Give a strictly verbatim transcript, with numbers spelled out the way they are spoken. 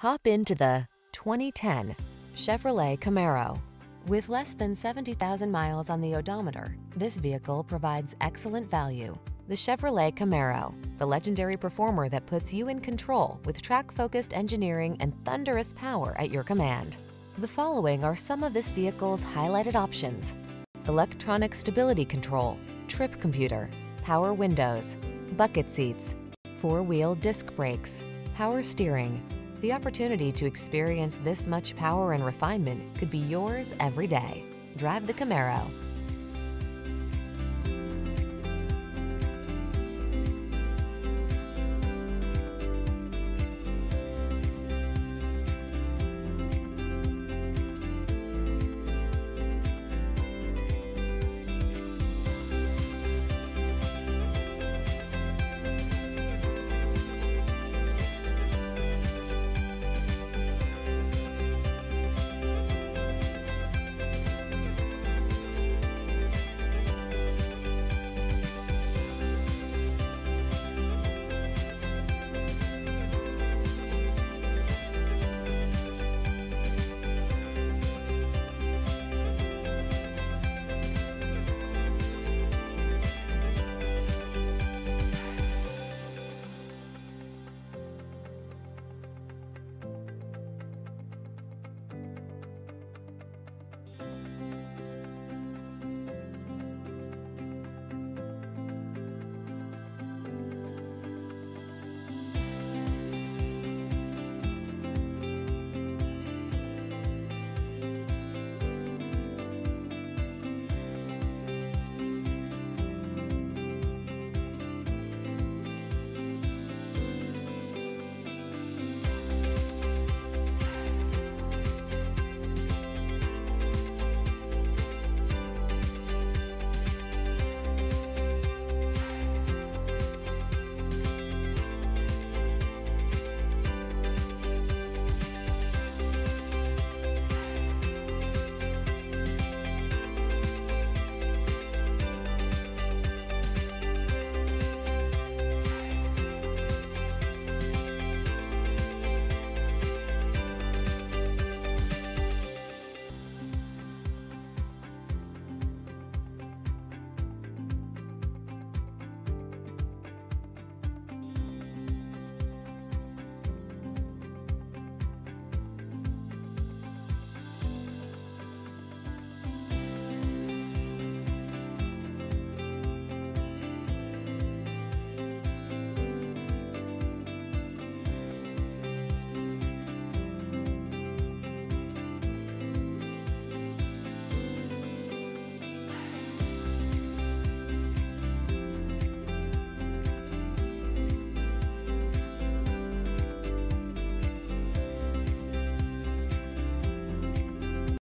Hop into the twenty ten Chevrolet Camaro. With less than seventy thousand miles on the odometer, this vehicle provides excellent value. The Chevrolet Camaro, the legendary performer that puts you in control with track-focused engineering and thunderous power at your command. The following are some of this vehicle's highlighted options: electronic stability control, trip computer, power windows, bucket seats, four-wheel disc brakes, power steering. The opportunity to experience this much power and refinement could be yours every day. Drive the Camaro.